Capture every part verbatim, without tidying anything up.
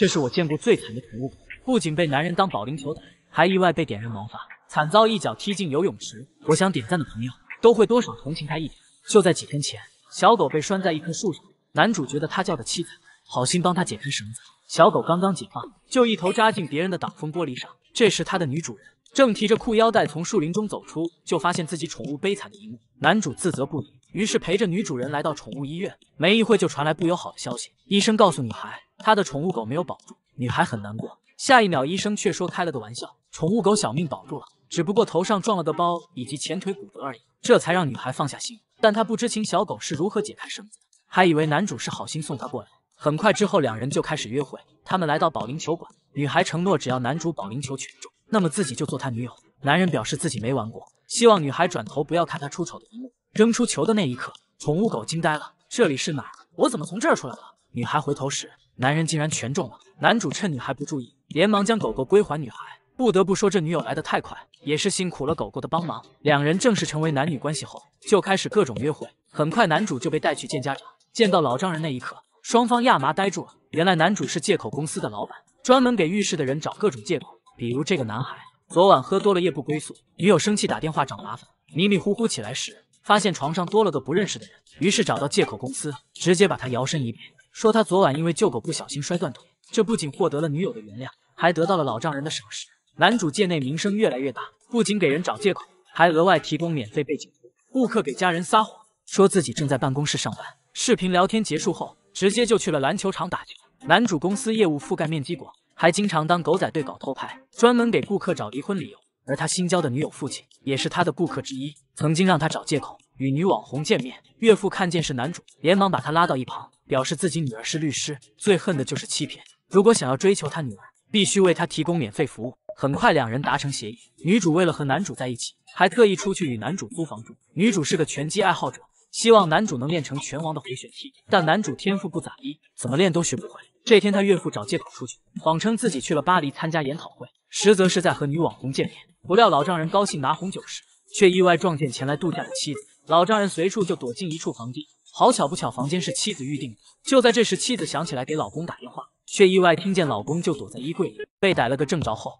这是我见过最惨的可恶，不仅被男人当保龄球打，还意外被点燃毛发，惨遭一脚踢进游泳池。我想点赞的朋友都会多少同情他一点。就在几天前，小狗被拴在一棵树上，男主觉得他叫的凄惨，好心帮他解开绳子。小狗刚刚解放，就一头扎进别人的挡风玻璃上。这时他的女主人正提着裤腰带从树林中走出，就发现自己宠物悲惨的一幕。男主自责不已，于是陪着女主人来到宠物医院。没一会就传来不友好的消息，医生告诉女孩，她的宠物狗没有保住，女孩很难过。下一秒，医生却说开了个玩笑，宠物狗小命保住了，只不过头上撞了个包，以及前腿骨折而已。这才让女孩放下心，但她不知情小狗是如何解开绳子的，还以为男主是好心送她过来。很快之后，两人就开始约会。他们来到保龄球馆，女孩承诺只要男主保龄球全中，那么自己就做他女友。男人表示自己没玩过，希望女孩转头不要看他出丑的一幕。扔出球的那一刻，宠物狗惊呆了，这里是哪儿？我怎么从这儿出来了？女孩回头时，男人竟然全中了。男主趁女孩不注意，连忙将狗狗归还女孩。不得不说，这女友来得太快，也是辛苦了狗狗的帮忙。两人正式成为男女关系后，就开始各种约会。很快，男主就被带去见家长。见到老丈人那一刻，双方亚麻呆住了。原来男主是借口公司的老板，专门给遇事的人找各种借口，比如这个男孩昨晚喝多了夜不归宿，女友生气打电话找麻烦。迷迷糊糊起来时，发现床上多了个不认识的人，于是找到借口公司，直接把他摇身一变，说他昨晚因为救狗不小心摔断腿。这不仅获得了女友的原谅，还得到了老丈人的赏识。男主界内名声越来越大，不仅给人找借口，还额外提供免费背景图。顾客给家人撒谎，说自己正在办公室上班。视频聊天结束后，直接就去了篮球场打球。男主公司业务覆盖面积广，还经常当狗仔队搞偷拍，专门给顾客找离婚理由。而他新交的女友父亲也是他的顾客之一，曾经让他找借口与女网红见面。岳父看见是男主，连忙把他拉到一旁，表示自己女儿是律师，最恨的就是欺骗，如果想要追求他女儿，必须为他提供免费服务。很快两人达成协议，女主为了和男主在一起，还特意出去与男主租房住。女主是个拳击爱好者，希望男主能练成拳王的回旋踢，但男主天赋不咋地，怎么练都学不会。这天他岳父找借口出去，谎称自己去了巴黎参加研讨会，实则是在和女网红见面。不料老丈人高兴拿红酒时，却意外撞见前来度假的妻子。老丈人随处就躲进一处房地，好巧不巧房间是妻子预定的。就在这时，妻子想起来给老公打电话，却意外听见老公就躲在衣柜里，被逮了个正着后，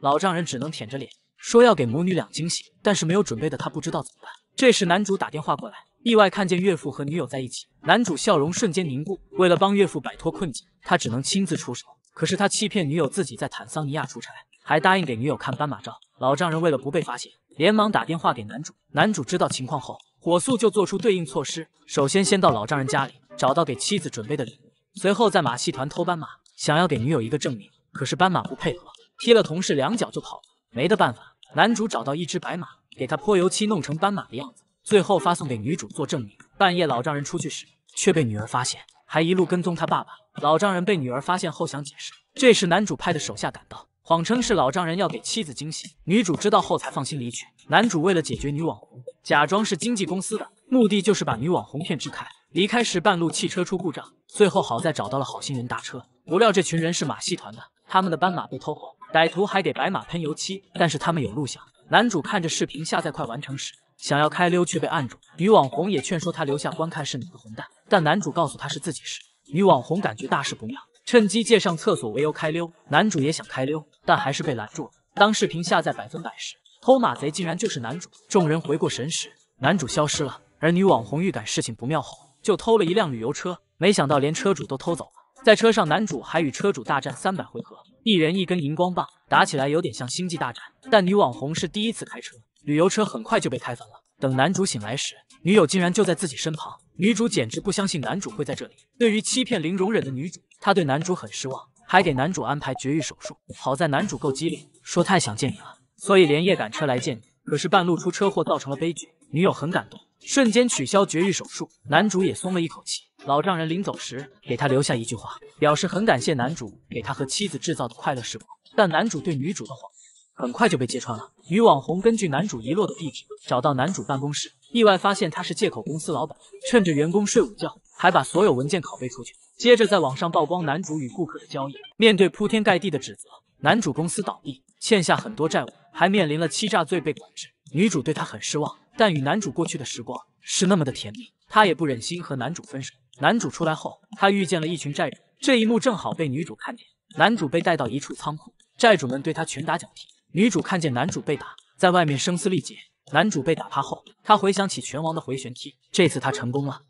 老丈人只能舔着脸说要给母女俩惊喜，但是没有准备的他不知道怎么办。这时男主打电话过来，意外看见岳父和女友在一起，男主笑容瞬间凝固。为了帮岳父摆脱困境，他只能亲自出手。可是他欺骗女友自己在坦桑尼亚出差，还答应给女友看斑马照。老丈人为了不被发现，连忙打电话给男主。男主知道情况后，火速就做出对应措施，首先先到老丈人家里找到给妻子准备的礼物，随后在马戏团偷斑马，想要给女友一个证明。可是斑马不配合，踢了同事两脚就跑了。没得办法，男主找到一只白马，给他泼油漆弄成斑马的样子，最后发送给女主做证明。半夜老丈人出去时，却被女儿发现，还一路跟踪他爸爸。老丈人被女儿发现后想解释，这时男主派的手下赶到，谎称是老丈人要给妻子惊喜。女主知道后才放心离去。男主为了解决女网红，假装是经纪公司的，目的就是把女网红骗支开。离开时半路汽车出故障，最后好在找到了好心人搭车。不料这群人是马戏团的，他们的斑马被偷后，歹徒还给白马喷油漆，但是他们有录像。男主看着视频下载快完成时，想要开溜却被按住。女网红也劝说他留下观看是哪个混蛋，但男主告诉他是自己事。女网红感觉大事不妙，趁机借上厕所为由开溜。男主也想开溜，但还是被拦住了。当视频下载百分百时，偷马贼竟然就是男主。众人回过神时，男主消失了。而女网红预感事情不妙后，就偷了一辆旅游车，没想到连车主都偷走了。在车上，男主还与车主大战三百回合，一人一根荧光棒，打起来有点像星际大战。但女网红是第一次开车，旅游车很快就被开翻了。等男主醒来时，女友竟然就在自己身旁。女主简直不相信男主会在这里。对于欺骗零容忍的女主，她对男主很失望，还给男主安排绝育手术。好在男主够机灵，说太想见你了，所以连夜赶车来见你。可是半路出车祸，造成了悲剧。女友很感动，瞬间取消绝育手术。男主也松了一口气。老丈人临走时给他留下一句话，表示很感谢男主给他和妻子制造的快乐时光。但男主对女主的谎很快就被揭穿了。女网红根据男主遗落的地址找到男主办公室，意外发现他是借口公司老板，趁着员工睡午觉，还把所有文件拷贝出去，接着在网上曝光男主与顾客的交易。面对铺天盖地的指责，男主公司倒闭，欠下很多债务，还面临了欺诈罪被管制。女主对他很失望，但与男主过去的时光是那么的甜蜜，她也不忍心和男主分手。男主出来后，他遇见了一群债主，这一幕正好被女主看见。男主被带到一处仓库，债主们对他拳打脚踢。女主看见男主被打，在外面声嘶力竭。男主被打趴后，他回想起拳王的回旋踢，这次他成功了，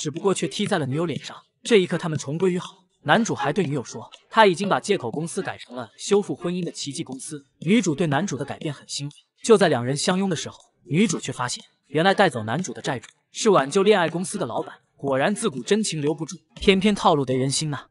只不过却踢在了女友脸上。这一刻，他们重归于好。 男主还对女友说，他已经把借口公司改成了修复婚姻的奇迹公司。女主对男主的改变很兴奋。就在两人相拥的时候，女主却发现，原来带走男主的债主是挽救恋爱公司的老板。果然自古真情留不住，偏偏套路得人心呐。